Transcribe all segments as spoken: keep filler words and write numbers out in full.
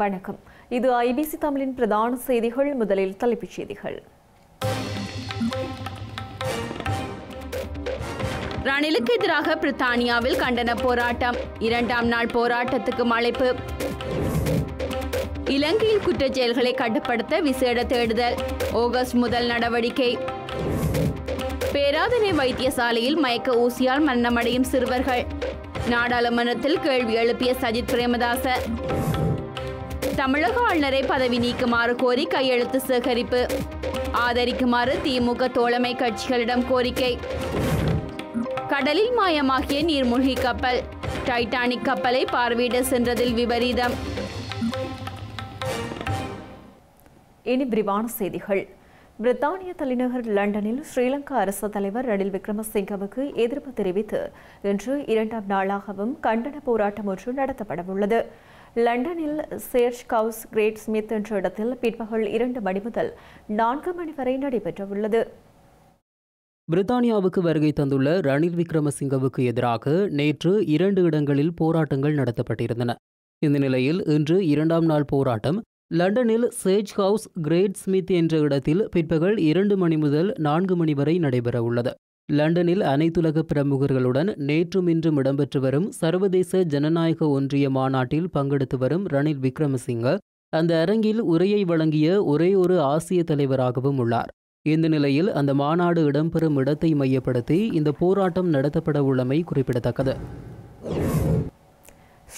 வணக்கம். இது ஐபிசி தமிழின் பிரதான செய்திகள். முதலில் தலைப்புச் செய்திகள். ரணிலுக்கு எதிராக பிரித்தானியாவில் கண்டன போராட்டம். இரண்டாம் நாள் போராட்டத்துக்கு அழைப்பு. இலங்கையில் குற்ற செயல்களை கட்டுப்படுத்த விசேட தேடுதல். ஆகஸ்ட் முதல் நடவடிக்கை. பேராதனை வைத்தியசாலையில் மயக்க ஊசியால் மரணமடையும் சிறுவர்கள். நாடாளுமன்றத்தில் கேள்வி எழுப்பிய சஜித் பிரேமதாச. தமிழக ஆளுநரை பதவி நீக்குமாறு கோரி கையெழுத்து சேகரிப்பு. ஆதரிக்குமாறு திமுக தோழமை கட்சிகளிடம் கோரிக்கை. கடலில் மாயமாகிய நீர்மூழ்கி கப்பல். டைட்டானிக் கப்பலை பார்வையிட சென்றதில் விபரீதம். இனி விரிவான செய்திகள். பிரித்தானிய தலைநகர் லண்டனில் ஸ்ரீலங்கா அரசு தலைவர் ரணில் விக்ரமசிங்கவுக்கு எதிர்ப்பு தெரிவித்து இன்று இரண்டாம் நாளாகவும் கண்டன போராட்டம் ஒன்று நடத்தப்படவுள்ளது. லண்டனில் சேர்ச் கவுஸ் கிரேட் ஸ்மித் என்ற இடத்தில் பிற்பகல் இரண்டு மணி முதல் நான்கு மணி வரை நடைபெறவுள்ளது. பிரித்தானியாவுக்கு வருகை தந்துள்ள ரணில் விக்ரமசிங்கவுக்கு எதிராக நேற்று இரண்டு இடங்களில் போராட்டங்கள் நடத்தப்பட்டிருந்தன. இந்த நிலையில் இன்று இரண்டாம் நாள் போராட்டம் லண்டனில் சேஜ் ஹவுஸ் கிரேட் ஸ்மித் என்ற இடத்தில் பிற்பகல் இரண்டு மணி முதல் நான்கு மணி வரை நடைபெறவுள்ளது. லண்டனில் அனைத்துலக பிரமுகர்களுடன் நேற்றும் இன்றும் இடம்பெற்று வரும் சர்வதேச ஜனநாயக ஒன்றிய மாநாட்டில் பங்கெடுத்து வரும் ரணில் விக்ரமசிங்க அந்த அரங்கில் உரையை வழங்கிய ஒரே ஒரு ஆசிய தலைவராகவும் உள்ளார். இந்த நிலையில் அந்த மாநாடு இடம்பெறும் இடத்தை மையப்படுத்தி இந்த போராட்டம் நடத்தப்பட உள்ளமை குறிப்பிடத்தக்கது.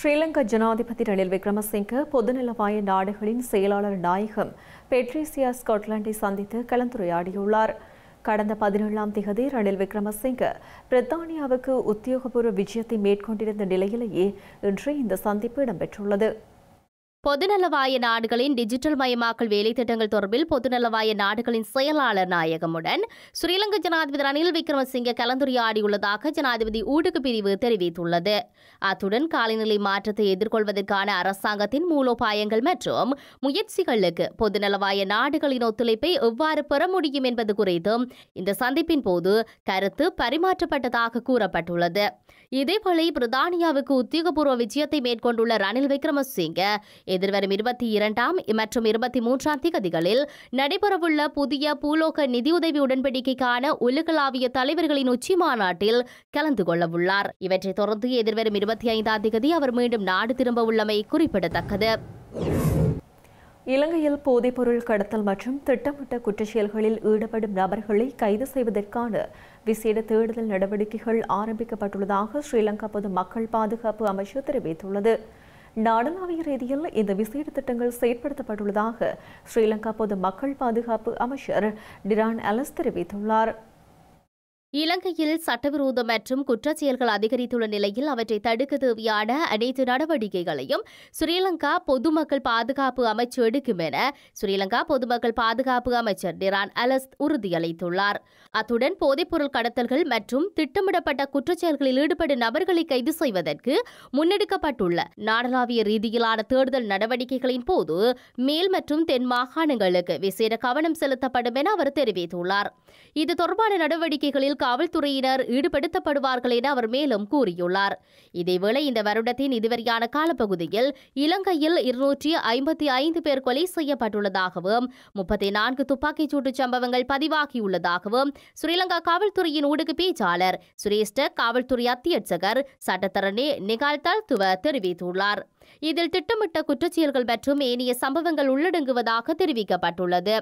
ஸ்ரீலங்கா ஜனாதிபதி ரணில் விக்ரமசிங்க பொதுநலவாய நாடுகளின் செயலாளர் நாயகம் பெட்ரிசியா ஸ்காட்லாண்டை சந்தித்து கலந்துரையாடியுள்ளார். கடந்த பதினேழாம் திகதி ரணில் விக்ரமசிங்க பிரித்தானியாவுக்கு உத்தியோகபூர்வ விஜயத்தை மேற்கொண்டிருந்த நிலையிலேயே இன்று இந்த சந்திப்பு இடம்பெற்றுள்ளது. பொதுநலவாய நாடுகளின் டிஜிட்டல் மயமாக்கல் வேலைத்திட்டங்கள் தொடர்பில் பொதுநலவாய நாடுகளின் செயலாளர் நாயகமுடன் ஸ்ரீலங்கா ஜனாதிபதி ரணில் விக்ரமசிங்க கலந்துரையாடியுள்ளதாக ஜனாதிபதி ஊடக பிரிவு தெரிவித்துள்ளது. அத்துடன் காலநிலை மாற்றத்தை எதிர்கொள்வதற்கான அரசாங்கத்தின் மூலோபாயங்கள் மற்றும் முயற்சிகளுக்கு பொதுநலவாய நாடுகளின் ஒத்துழைப்பை எவ்வாறு பெற முடியும் என்பது குறித்தும் இந்த சந்திப்பின் போது கருத்து பரிமாற்றப்பட்டதாக கூறப்பட்டுள்ளது. இதேபோல பிரித்தானியாவுக்கு உத்தியோகபூர்வ விஜயத்தை மேற்கொண்டுள்ள ரணில் விக்ரமசிங்க எதிர்வரும் இருபத்தி இரண்டாம் மற்றும் இருபத்தி மூன்றாம் திகதிகளில் நடைபெறவுள்ள புதிய பூலோக நிதியுதவி உடன்படிக்கைக்கான உலகளாவிய தலைவர்களின் உச்சி மாநாட்டில் கலந்து கொள்ளவுள்ளார். இவற்றைத் தொடர்ந்து எதிர்வரும் இருபத்தி ஐந்தாம் திகதி அவர் மீண்டும் நாடு திரும்ப உள்ளமை குறிப்பிடத்தக்கது. இலங்கையில் போதைப்பொருள் கடத்தல் மற்றும் திட்டமிட்ட குற்றச்செயல்களில் ஈடுபடும் நபர்களை கைது செய்வதற்கான விசேட தேடுதல் நடவடிக்கைகள் ஆரம்பிக்கப்பட்டுள்ளதாக ஸ்ரீலங்கா பொது மக்கள் பாதுகாப்பு அமைச்சு தெரிவித்துள்ளது. நாடளாவிய ரீதியில் இந்த விசேட திட்டங்கள் செயற்படுத்தப்பட்டுள்ளதாக ஸ்ரீலங்கா பொது மக்கள் பாதுகாப்பு அமைச்சர் டிரான் அலஸ் தெரிவித்துள்ளார். இலங்கையில் சட்டவிரோத மற்றும் குற்றச் செயல்கள் அதிகரித்துள்ள நிலையில் அவற்றை தடுக்க தேவையான அனைத்து நடவடிக்கைகளையும் ஸ்ரீலங்கா பொதுமக்கள் பாதுகாப்பு அமைச்சு எடுக்கும் என ஸ்ரீலங்கா பொதுமக்கள் பாதுகாப்பு அமைச்சர் டிரான் அலஸ் உறுதியளித்துள்ளார். அத்துடன் போதைப்பொருள் கடத்தல்கள் மற்றும் திட்டமிடப்பட்ட குற்றச் செயல்களில் ஈடுபடும் நபர்களை கைது செய்வதற்கு முன்னெடுக்கப்பட்டுள்ள நாடளாவிய ரீதியிலான தேடுதல் நடவடிக்கைகளின் போது மேல் மற்றும் தென் மாகாணங்களுக்கு விசேட கவனம் செலுத்தப்படும் என அவர் தெரிவித்துள்ளார். இது தொடர்பான நடவடிக்கைகளில் காவல்துறையினர் ஈடுபடுத்தப்படுவார்கள் என அவர் மேலும் கூறியுள்ளார். இதேவேளை இந்த வருடத்தின் இதுவரையான காலப்பகுதியில் இலங்கையில் இருநூற்றி ஐம்பத்தி ஐந்து பேர் கொலை செய்யப்பட்டுள்ளதாகவும் முப்பத்தி நான்கு துப்பாக்கிச்சூட்டு சம்பவங்கள் பதிவாகியுள்ளதாகவும் ஸ்ரீலங்கா காவல்துறையின் ஊடக பேச்சாளர் சிரேஷ்ட காவல்துறை அத்தியட்சகர் சட்டத்தரணி நிகால்தால் துவ தெரிவித்துள்ளார். இதில் திட்டமிட்ட குற்றச்செயல்கள் மற்றும் ஏனைய சம்பவங்கள் உள்ளடங்குவதாக தெரிவிக்கப்பட்டுள்ளது.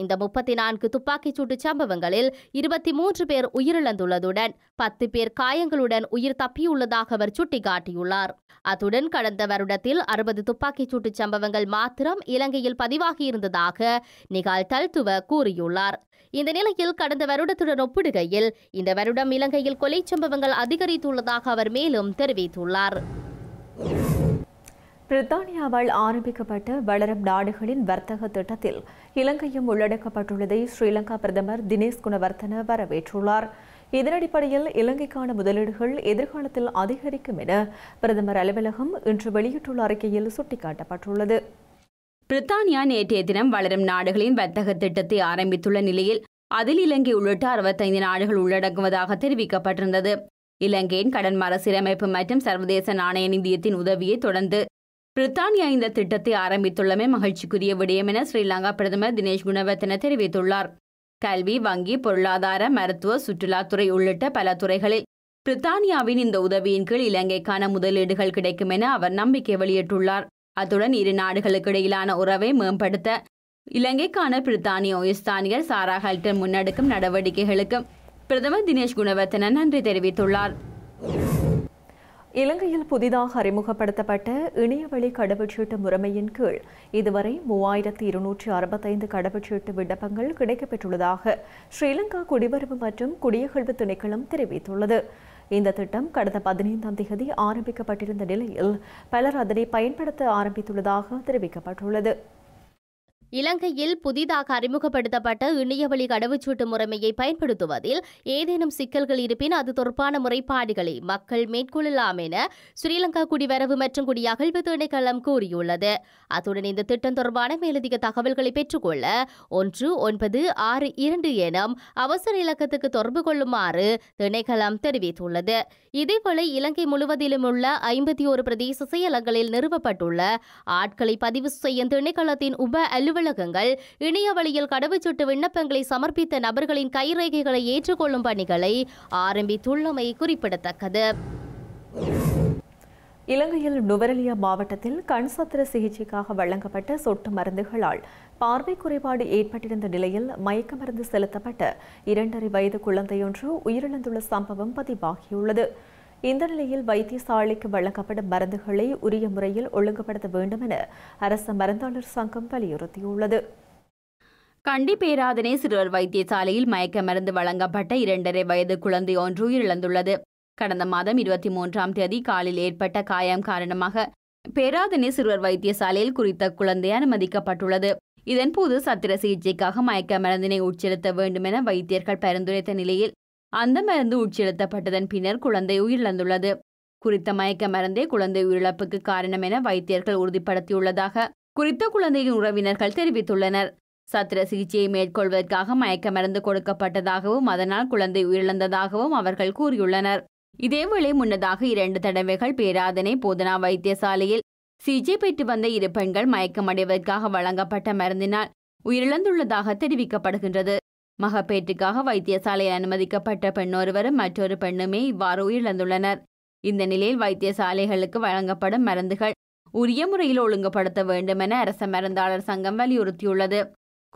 இந்த முப்பத்தி நான்கு துப்பாக்கிச்சூட்டு சம்பவங்களில் இருபத்தி மூன்று பேர் உயிரிழந்துள்ளதுடன் பத்து பேர் காயங்களுடன் உயிர் தப்பியுள்ளதாக அவர் சுட்டிக்காட்டியுள்ளார். அத்துடன் கடந்த வருடத்தில் அறுபது துப்பாக்கிச்சூட்டு சம்பவங்கள் மாத்திரம் இலங்கையில் பதிவாகியிருந்ததாக நிகால் தல்துவ கூறியுள்ளார். இந்த நிலையில் கடந்த வருடத்துடன் ஒப்பிடுகையில் இந்த வருடம் இலங்கையில் கொலை சம்பவங்கள் அதிகரித்துள்ளதாக அவர் மேலும் தெரிவித்துள்ளார். பிரித்தானியாவால் ஆரம்பிக்கப்பட்ட வளரும் நாடுகளின் வர்த்தக திட்டத்தில் இலங்கையும் உள்ளடக்கப்பட்டுள்ளதை ஸ்ரீலங்கா பிரதமர் தினேஷ் குணவர்த்தன வரவேற்றுள்ளார். இதனடிப்படையில் இலங்கைக்கான முதலீடுகள் எதிர்காலத்தில் அதிகரிக்கும் என பிரதமர் அலுவலகம் இன்று வெளியிட்டுள்ள அறிக்கையில் சுட்டிக்காட்டப்பட்டுள்ளது. பிரித்தானியா நேற்றைய தினம் வளரும் நாடுகளின் வர்த்தக திட்டத்தை ஆரம்பித்துள்ள நிலையில் அதில் இலங்கை உள்ளிட்ட அறுபத்தைந்து நாடுகள் உள்ளடங்குவதாக தெரிவிக்கப்பட்டிருந்தது. இலங்கையின் கடன் மறுசீரமைப்பு மற்றும் சர்வதேச நாணய நிதியத்தின் உதவியை தொடர்ந்து பிரித்தானியா இந்த திட்டத்தை ஆரம்பித்துள்ளமை மகிழ்ச்சிக்குரிய விடயம் என ஸ்ரீலங்கா பிரதமர் தினேஷ் குணவர்தன தெரிவித்துள்ளார். கல்வி, வங்கி, பொருளாதார, மருத்துவ, சுற்றுலாத்துறை உள்ளிட்ட பல துறைகளில் பிரித்தானியாவின் இந்த உதவியின் கீழ் இலங்கைக்கான முதலீடுகள் கிடைக்கும் என அவர் நம்பிக்கை வெளியிட்டுள்ளார். அத்துடன் இரு நாடுகளுக்கு இடையிலான உறவை மேம்படுத்த இலங்கைக்கான பிரித்தானிய உயர்ஸ்தானிகர் சாரா ஹல்டன் முன்னெடுக்கும் நடவடிக்கைகளுக்கும் பிரதமர் தினேஷ் குணவர்தன நன்றி தெரிவித்துள்ளார். இலங்கையில் புதிதாக அறிமுகப்படுத்தப்பட்ட இணையவழி கடவுச்சீட்டு முறைமையின் கீழ் இதுவரை மூவாயிரத்தி இருநூற்றி அறுபத்தைந்து கடவுச்சீட்டு விண்ணப்பங்கள் கிடைக்கப்பெற்றுள்ளதாக ஸ்ரீலங்கா குடிவரவு மற்றும் குடியகழ்வு திணைக்களம் தெரிவித்துள்ளது. இந்த திட்டம் கடந்த பதினைந்தாம் தேதி ஆரம்பிக்கப்பட்டிருந்த நிலையில் பலர் அதனை பயன்படுத்த ஆரம்பித்துள்ளதாக தெரிவிக்கப்பட்டுள்ளது. இலங்கையில் புதிதாக அறிமுகப்படுத்தப்பட்ட இணையவழி கடவுச்சீட்டு முறைமையை பயன்படுத்துவதில் ஏதேனும் சிக்கல்கள் இருப்பின் அது தொடர்பான முறைப்பாடுகளை மக்கள் மேற்கொள்ளலாம் என ஸ்ரீலங்கா குடிவரவு மற்றும் குடியகழ்வு திணைக்களம் கூறியுள்ளது. அத்துடன் இந்த திட்டம் தொடர்பான மேலதிக தகவல்களை பெற்றுக்கொள்ள ஒன்று ஒன்பது ஆறு இரண்டு எனும் அவசர இலக்கத்துக்கு தொடர்பு கொள்ளுமாறு திணைக்களம் தெரிவித்துள்ளது. இதேவேளை இலங்கை முழுவதிலும் உள்ள ஐம்பத்தி ஒரு பிரதேச செயலகங்களில் நிறுவப்பட்டுள்ள ஆட்களை பதிவு செய்யும் திணைக்களத்தின் உப அலுவலர் இணைய வழியில் கடவுச்சீட்டு விண்ணப்பங்களை சமர்ப்பித்த நபர்களின் கைரேகைகளை ஏற்றுக்கொள்ளும் பணிகளை ஆரம்பித்துள்ளமை குறிப்பிடத்தக்கது. இலங்கையில் நுவரெலியா மாவட்டத்தில் கண் சத்திர சிகிச்சைக்காக வழங்கப்பட்ட சொட்டு மருந்துகளால் பார்வை குறைபாடு ஏற்பட்டிருந்த நிலையில் மயக்க மருந்து செலுத்தப்பட்ட இரண்டரை வயது குழந்தையொன்று உயிரிழந்துள்ள சம்பவம் பதிவாகியுள்ளது. இந்த நிலையில் வைத்தியசாலைக்கு வழங்கப்படும் மருந்துகளை உரிய முறையில் ஒழுங்குபடுத்த வேண்டும் என அரசு மருந்தாளர் சங்கம் வலியுறுத்தியுள்ளது. கண்டி பேராதனை சிறுவர் வைத்தியசாலையில் மயக்க மருந்து வழங்கப்பட்ட இரண்டரை வயது குழந்தை ஒன்று உயிரிழந்துள்ளது. கடந்த மாதம் இருபத்தி மூன்றாம் தேதி காலில் ஏற்பட்ட காயம் காரணமாக பேராதனை சிறுவர் வைத்தியசாலையில் குறித்த குழந்தை அனுமதிக்கப்பட்டுள்ளது. இதன்போது சத்திர சிகிச்சைக்காக மயக்க மருந்தினை உட்செலுத்த வேண்டும் என வைத்தியர்கள் பரிந்துரைத்த நிலையில் அந்த மருந்து உட்செலுத்தப்பட்டதன் பின்னர் குழந்தை உயிரிழந்துள்ளது. குறித்த மயக்க மருந்தே குழந்தை உயிரிழப்புக்கு காரணம் என வைத்தியர்கள் உறுதிப்படுத்தியுள்ளதாக குறித்த குழந்தையின் உறவினர்கள் தெரிவித்துள்ளனர். சத்திர சிகிச்சையை மேற்கொள்வதற்காக மயக்க மருந்து கொடுக்கப்பட்டதாகவும் அதனால் குழந்தை உயிரிழந்ததாகவும் அவர்கள் கூறியுள்ளனர். இதேவேளை முன்னதாக இரண்டு தடவைகள் பேராதனை போதனா வைத்தியசாலையில் சிகிச்சை பெற்று வந்த இரு பெண்கள் மயக்கமடைவதற்காக வழங்கப்பட்ட மருந்தினால் உயிரிழந்துள்ளதாக தெரிவிக்கப்படுகின்றது. மகப்பேற்றுக்காக வைத்தியசாலையில் அனுமதிக்கப்பட்ட பெண்ணொருவரும் மற்றொரு பெண்ணுமே இவ்வாறு உயிரிழந்துள்ளனர். இந்த நிலையில் வைத்தியசாலைகளுக்கு வழங்கப்படும் மருந்துகள் உரிய முறையில் ஒழுங்குபடுத்த வேண்டும் என அரச மருந்தாளர் சங்கம் வலியுறுத்தியுள்ளது.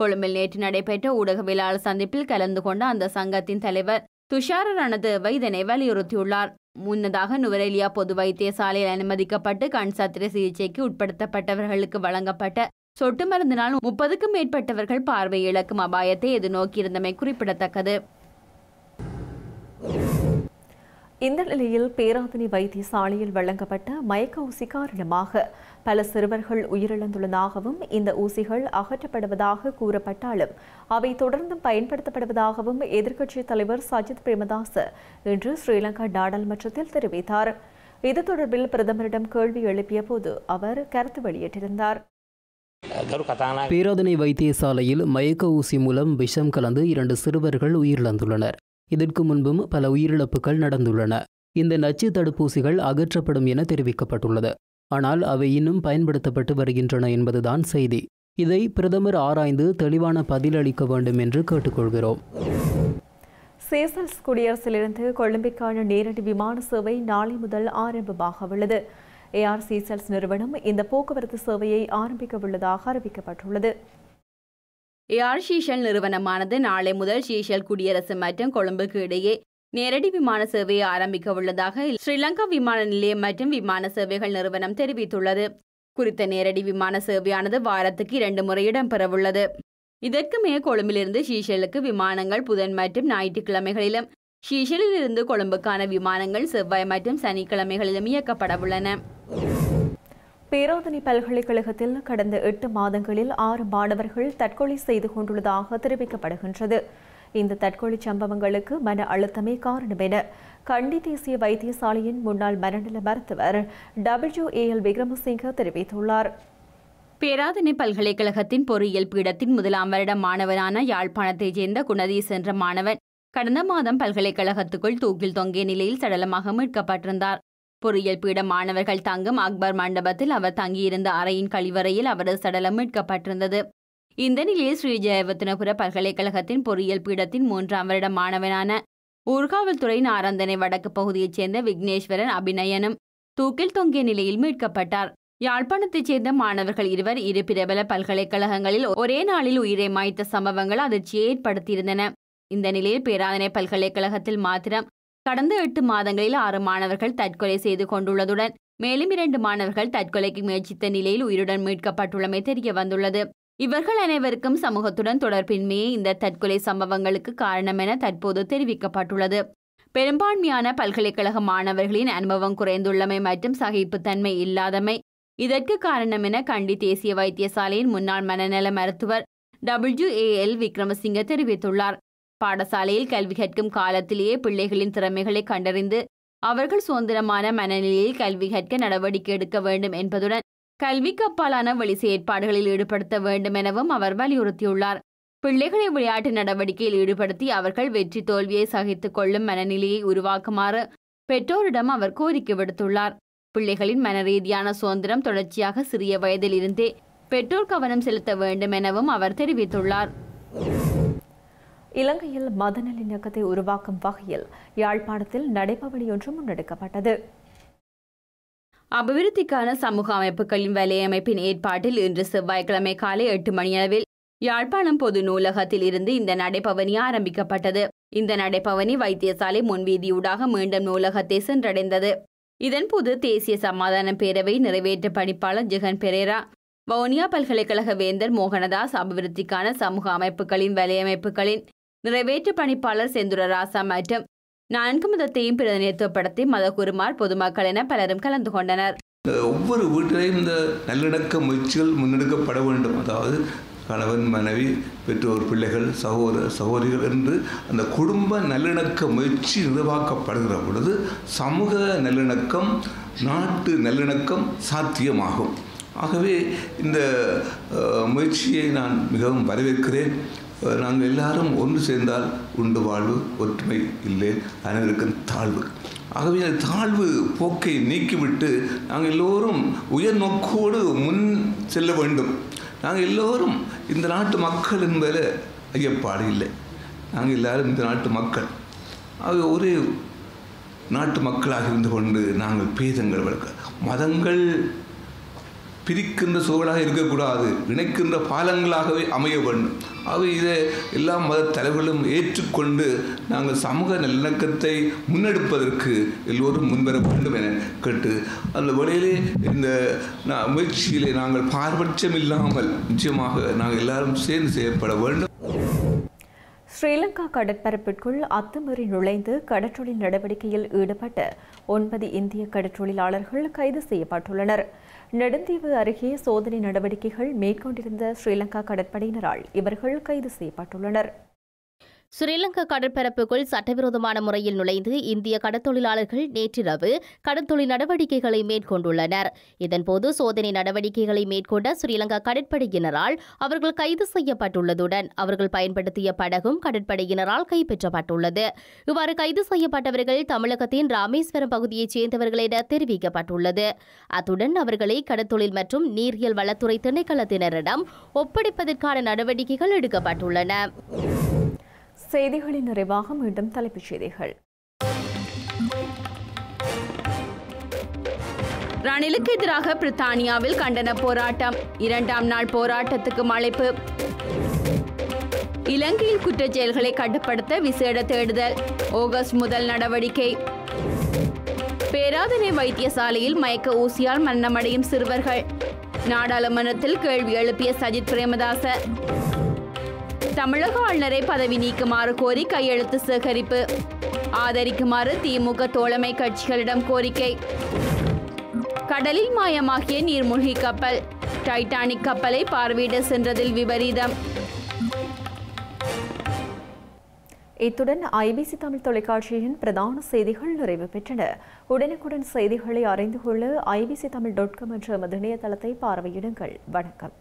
கொழும்பில் நேற்று நடைபெற்ற ஊடகவியலாளர் சந்திப்பில் கலந்து கொண்ட அந்த சங்கத்தின் தலைவர் துஷார ரணதேவ இதனை வலியுறுத்தியுள்ளார். முன்னதாக நுவரெலியா பொது வைத்தியசாலையில் அனுமதிக்கப்பட்டு கண் சத்திர சிகிச்சைக்கு உட்படுத்தப்பட்டவர்களுக்கு வழங்கப்பட்ட சொட்டு மருந்தினால் முப்பதுக்கும் மேற்பட்டவர்கள் பார்வை இழக்கும் அபாயத்தை எதிர்நோக்கியிருந்தமை குறிப்பிடத்தக்கது. இந்த நிலையில் பேராதனை வைத்தியசாலையில் வழங்கப்பட்ட மயக்க ஊசி காரணமாக பல சிறுவர்கள் உயிரிழந்துள்ளதாகவும் இந்த ஊசிகள் அகற்றப்படுவதாக கூறப்பட்டாலும் அவை தொடர்ந்து பயன்படுத்தப்படுவதாகவும் எதிர்க்கட்சித் தலைவர் சஜித் பிரேமதாச இன்று ஸ்ரீலங்கா நாடாளுமன்றத்தில் தெரிவித்தார். இது தொடர்பில் பிரதமரிடம் கேள்வி எழுப்பிய போது அவர் கருத்து வெளியிட்டிருந்தார். பேராதனை வைத்தியசாலையில் மயக்க ஊசி மூலம் விஷம் கலந்து இரண்டு சிறுவர்கள் உயிரிழந்துள்ளனர். இதற்கு முன்பும் பல உயிரிழப்புகள் நடந்துள்ளன. இந்த நச்சு தடுப்பூசிகள் அகற்றப்படும் என தெரிவிக்கப்பட்டுள்ளது. ஆனால் அவை இன்னும் பயன்படுத்தப்பட்டு வருகின்றன என்பதுதான் செய்தி. இதை பிரதமர் ஆராய்ந்து தெளிவான பதில் அளிக்க வேண்டும் என்று கேட்டுக்கொள்கிறோம். சேசல்ஸ் குடியரசிலிருந்து கொழும்பிற்கான நேரடி விமான சேவை நாளை முதல் ஆரம்பமாக உள்ளது. ஏஆர் சீசல்ஸ் நிறுவனம் இந்த போக்குவரத்து சேவையை ஆரம்பிக்க உள்ளதாக அறிவிக்கப்பட்டுள்ளது. ஏஆர் சீசல் நிறுவனமானது நாளை முதல் சீசல் குடியரசு மற்றும் கொழும்புக்கு இடையே நேரடி விமான சேவையை ஆரம்பிக்க உள்ளதாக ஸ்ரீலங்கா விமான நிலையம் மற்றும் விமான சேவைகள் நிறுவனம் தெரிவித்துள்ளது. குறித்த நேரடி விமான சேவையானது வாரத்துக்கு இரண்டு முறை இடம்பெறவுள்ளது. இதற்கு மேல் கொழும்பிலிருந்து சீசலுக்கு விமானங்கள் புதன் மற்றும் ஞாயிற்றுக்கிழமைகளிலும் சீசலில் இருந்து கொழும்புக்கான விமானங்கள் செவ்வாய் மற்றும் சனிக்கிழமைகளிலும் இயக்கப்பட உள்ளன. பேராதனை பல்கலைக்கழகத்தில் கடந்த எட்டு மாதங்களில் ஆறு மாணவர்கள் தற்கொலை செய்து கொண்டுள்ளதாக தெரிவிக்கப்படுகின்றது. இந்த தற்கொலை சம்பவங்களுக்கு மன அழுத்தமே காரணம் என கண்டி தேசிய வைத்தியசாலையின் முன்னாள் மனநல மருத்துவர் டபிள்யூ ஏ எல் விக்ரமசிங்க தெரிவித்துள்ளார். பேராதனை பல்கலைக்கழகத்தின் பொறியியல் பீடத்தின் முதலாம் வருட மாணவனான யாழ்ப்பாணத்தைச் சேர்ந்த குணதீஸ் என்ற மாணவன் கடந்த மாதம் பல்கலைக்கழகத்துக்குள் தூக்கில் தொங்கிய நிலையில் சடலமாக மீட்கப்பட்டிருந்தார். பொறியியல் பீட மாணவர்கள் தங்கும் அக்பர் மண்டபத்தில் அவர் தங்கியிருந்த அறையின் கழிவறையில் அவரது சடலம் மீட்கப்பட்டிருந்தது. இந்த நிலையில் ஸ்ரீ ஜெயவர்தனபுர பல்கலைக்கழகத்தின் பொறியியல் பீடத்தின் மூன்றாம் வருட மாணவனான ஊர்காவல்துறையின் ஆரந்தனை வடக்கு பகுதியைச் சேர்ந்த விக்னேஸ்வரன் அபிநயனும் தூக்கில் தொங்கிய நிலையில் மீட்கப்பட்டார். யாழ்ப்பாணத்தைச் சேர்ந்த மாணவர்கள் இருவர் இரு பிரபல பல்கலைக்கழகங்களில் ஒரே நாளில் உயிரை மாய்த்த சம்பவங்கள் அதிர்ச்சியை ஏற்படுத்தியிருந்தன. இந்த நிலையில் பேராதனை பல்கலைக்கழகத்தில் மாத்திரம் கடந்த எட்டு மாதங்களில் ஆறு மாணவர்கள் தற்கொலை செய்து கொண்டுள்ளதுடன் மேலும் இரண்டு மாணவர்கள் தற்கொலைக்கு முயற்சித்த நிலையில் உயிருடன் மீட்கப்பட்டுள்ளமை தெரிய வந்துள்ளது. இவர்கள் அனைவருக்கும் சமூகத்துடன் தொடர்பின்மையே இந்த தற்கொலை சம்பவங்களுக்கு காரணம் என தற்போது தெரிவிக்கப்பட்டுள்ளது. பெரும்பான்மையான பல்கலைக்கழக மாணவர்களின் அனுபவம் குறைந்துள்ளமை மற்றும் சகிப்புத்தன்மை இல்லாதமை இதற்கு காரணம் என கண்டி தேசிய வைத்தியசாலையின் முன்னாள் மனநல மருத்துவர் டபிள்யூ ஏ எல் விக்ரமசிங்க தெரிவித்துள்ளார். பாடசாலையில் கல்வி கற்கும் காலத்திலேயே பிள்ளைகளின் திறமைகளை கண்டறிந்து அவர்கள் சுதந்திரமான மனநிலையில் கல்வி கற்க நடவடிக்கை எடுக்க வேண்டும் என்பதுடன் கல்விக்கு அப்பாலான வெளி செயற்பாடுகளில் ஈடுபடுத்த வேண்டும் எனவும் அவர் வலியுறுத்தியுள்ளார். பிள்ளைகளை விளையாட்டு நடவடிக்கையில் ஈடுபடுத்தி அவர்கள் வெற்றி தோல்வியை சகித்து கொள்ளும் மனநிலையை உருவாக்குமாறு பெற்றோரிடம் அவர் கோரிக்கை விடுத்துள்ளார். பிள்ளைகளின் மனரீதியான சுதந்திரம் தொடர்ச்சியாக சிறிய வயதில் இருந்தே பெற்றோர் கவனம் செலுத்த வேண்டும் எனவும் அவர் தெரிவித்துள்ளார். இலங்கையில் மதநல்லிணக்கத்தை உருவாக்கும் வகையில் யாழ்ப்பாணத்தில் நடைபவழி ஒன்று முன்னெடுக்கப்பட்டது. அபிவிருத்திக்கான சமூக அமைப்புகளின் வலையமைப்பின் ஏற்பாட்டில் இன்று செவ்வாய்க்கிழமை காலை எட்டு மணியளவில் யாழ்ப்பாணம் பொது நூலகத்தில் இருந்து இந்த நடைபவனி ஆரம்பிக்கப்பட்டது. இந்த நடைபவனி வைத்தியசாலை முன்வீதியூடாக மீண்டும் நூலகத்தை சென்றடைந்தது. இதன்போது தேசிய சமாதான பேரவை நிறைவேற்ற பணிப்பாளர் ஜெகன் பெரேரா, வவுனியா பல்கலைக்கழக வேந்தர் மோகனதாஸ், அபிவிருத்திக்கான சமூக அமைப்புகளின் வலையமைப்புகளின் நிறைவேற்று பணிப்பாளர் செந்துரராசா மற்றும் நான்கு மதத்தையும் பிரதிநிதித்துவப்படுத்தி மதகுருமார், பொதுமக்கள் என பலரும் கலந்து கொண்டனர். ஒவ்வொரு வீட்டிலையும் இந்த நல்லிணக்க முயற்சிகள் முன்னெடுக்கப்பட வேண்டும். அதாவது கணவன், மனைவி, பெற்றோர், பிள்ளைகள், சகோதர சகோதரிகள் என்று அந்த குடும்ப நல்லிணக்க முயற்சி நிர்வாகப்படுகிற பொழுது சமூக நல்லிணக்கம், நாட்டு நல்லிணக்கம் சாத்தியமாகும். ஆகவே இந்த முயற்சியை நான் மிகவும் வரவேற்கிறேன். நாங்கள் எல்லாரும் ஒன்று சேர்ந்தால் உண்டு வாழ்வு, ஒற்றுமை இல்லை, அனைவருக்கும் தாழ்வு. ஆகவே இந்த தாழ்வு போக்கை நீக்கிவிட்டு நாங்கள் எல்லோரும் உயர் நோக்கோடு முன் செல்ல வேண்டும். நாங்கள் எல்லோரும் இந்த நாட்டு மக்கள் என்பதில் ஐயப்பாடு இல்லை. நாங்கள் எல்லாரும் இந்த நாட்டு மக்கள். ஆகவே ஒரே நாட்டு மக்களாக இருந்து கொண்டு நாங்கள் பேதங்கள் வளர்க்க மதங்கள் பிரிக்கின்ற சூழலாக இருக்கக்கூடாது, இணைக்கின்ற பாலங்களாகவே அமைய வேண்டும். அவை இதை எல்லா மத தலைவர்களும் ஏற்றுக்கொண்டு நாங்கள் சமூக நல்லிணக்கத்தை முன்னெடுப்பதற்கு எல்லோரும் முன்வர வேண்டும் என கேட்டு அந்த வழியிலே இந்த முயற்சியிலே நாங்கள் பாரபட்சம் இல்லாமல் நிச்சயமாக நாங்கள் எல்லாரும் சேர்ந்து செயற்பட வேண்டும். ஸ்ரீலங்கா கடற்பரப்பிற்குள் அத்துமீறி நுழைந்து கடற்றொழில் நடவடிக்கையில் ஈடுபட்ட ஒன்பது இந்திய கடற்றொழிலாளர்கள் கைது செய்யப்பட்டுள்ளனர். நெடுந்தீவு அருகே சோதனை நடவடிக்கைகள் மேற்கொண்டிருந்த ஸ்ரீலங்கா கடற்படையினரால் இவர்கள் கைது செய்யப்பட்டுள்ளனர். ஸ்ரீலங்கா கடற்பரப்புக்குள் சட்டவிரோதமான முறையில் நுழைந்து இந்திய கடற்தொழிலாளர்கள் நேற்றிரவு கடற்தொழில் நடவடிக்கைகளை மேற்கொண்டுள்ளனர். இதன்போது சோதனை நடவடிக்கைகளை மேற்கொண்ட ஸ்ரீலங்கா கடற்படையினரால் அவர்கள் கைது செய்யப்பட்டுள்ளதுடன் அவர்கள் பயன்படுத்திய படகும் கடற்படையினரால் கைப்பற்றப்பட்டுள்ளது. இவ்வாறு கைது செய்யப்பட்டவர்கள் தமிழகத்தின் ராமேஸ்வரம் பகுதியைச் சேர்ந்தவர்கள் என தெரிவிக்கப்பட்டுள்ளது. அத்துடன் அவர்களை கடற்தொழில் மற்றும் நீரியல் வளத்துறை திணைக்களத்தினரிடம் ஒப்படைப்பதற்கான நடவடிக்கைகள் எடுக்கப்பட்டுள்ளன. செய்திகளின் நிறைவாக மீண்டும் தலைப்புச் செய்திகள். ரணிலுக்கு எதிராக பிரித்தானியாவில் கண்டன போராட்டம், இரண்டாம் நாள் போராட்டத்துக்கு அழைப்பு. இலங்கையில் குற்றச் செயல்களை கட்டுப்படுத்த விசேட தேடுதல், ஆகஸ்ட் முதல் நடவடிக்கை. பேராதனை வைத்தியசாலையில் மயக்க ஊசியால் மரணமடையும் சிறுவர்கள், நாடாளுமன்றத்தில் கேள்வி எழுப்பிய சஜித் பிரேமதாச. தமிழக ஆளுநரை பதவி நீக்குமாறு கோரி கையெழுத்து சேகரிப்பு, ஆதரிக்குமாறு திமுக தோழமை கட்சிகளிடம் கோரிக்கை. கடலில் மாயமாகிய நீர்மூழ்கி கப்பல், டைட்டானிக் கப்பலை பார்வையிட சென்றதில் விபரீதம். இத்துடன் ஐபிசி தமிழ் தொலைக்காட்சியின் பிரதான செய்திகள் நிறைவு பெற்றன. உடனுக்குடன் செய்திகளை அறிந்து கொள்ள ஐபிசி தமிழ் டாட் காம் என்ற இணையதளத்தை பார்வையிடுங்கள். வணக்கம்.